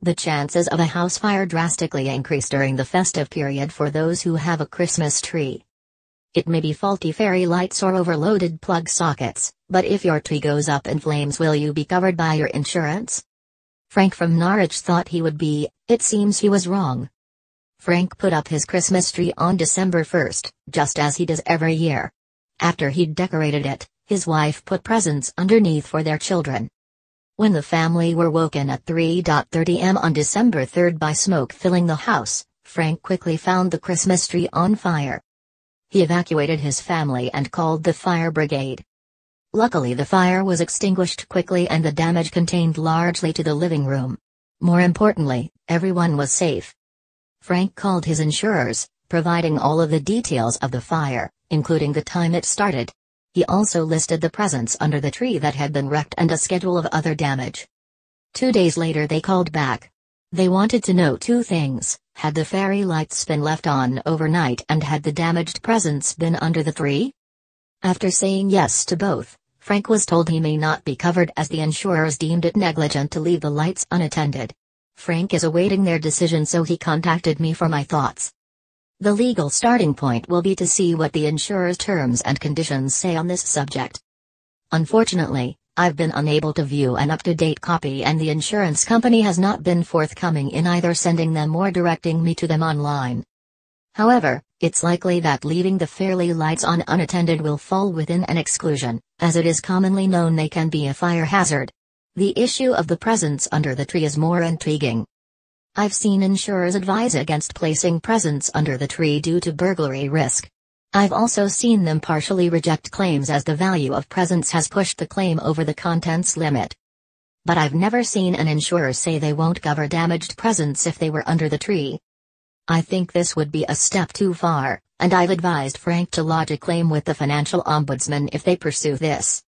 The chances of a house fire drastically increase during the festive period for those who have a Christmas tree. It may be faulty fairy lights or overloaded plug sockets, but if your tree goes up in flames, will you be covered by your insurance? Frank from Norwich thought he would be. It seems he was wrong. Frank put up his Christmas tree on December 1st, just as he does every year. After he'd decorated it, his wife put presents underneath for their children. When the family were woken at 3:30 am on December 3rd by smoke filling the house, Frank quickly found the Christmas tree on fire. He evacuated his family and called the fire brigade. Luckily, the fire was extinguished quickly and the damage contained largely to the living room. More importantly, everyone was safe. Frank called his insurers, providing all of the details of the fire, including the time it started. He also listed the presents under the tree that had been wrecked and a schedule of other damage. 2 days later they called back. They wanted to know two things: had the fairy lights been left on overnight, and had the damaged presents been under the tree? After saying yes to both, Frank was told he may not be covered as the insurers deemed it negligent to leave the lights unattended. Frank is awaiting their decision, so he contacted me for my thoughts. The legal starting point will be to see what the insurer's terms and conditions say on this subject. Unfortunately, I've been unable to view an up-to-date copy, and the insurance company has not been forthcoming in either sending them or directing me to them online. However, it's likely that leaving the fairy lights on unattended will fall within an exclusion, as it is commonly known they can be a fire hazard. The issue of the presents under the tree is more intriguing. I've seen insurers advise against placing presents under the tree due to burglary risk. I've also seen them partially reject claims as the value of presents has pushed the claim over the contents limit. But I've never seen an insurer say they won't cover damaged presents if they were under the tree. I think this would be a step too far, and I've advised Frank to lodge a claim with the financial ombudsman if they pursue this.